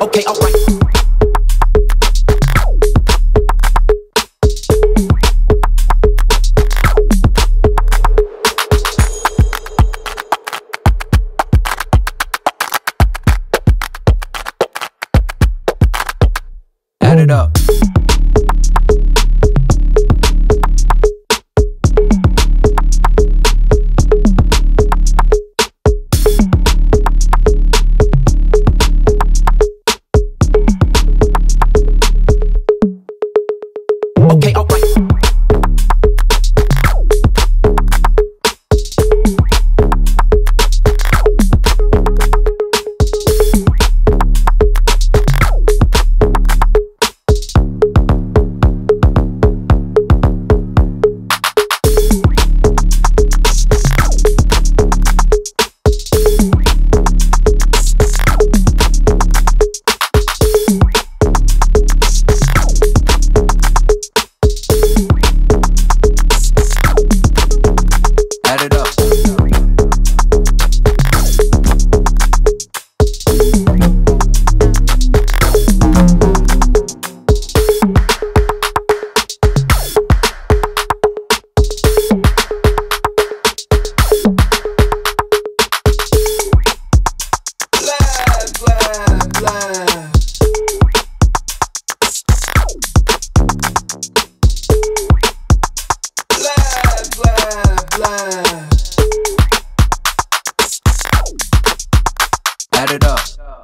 okay, alright. Add it up. Okay, alright. Add it up.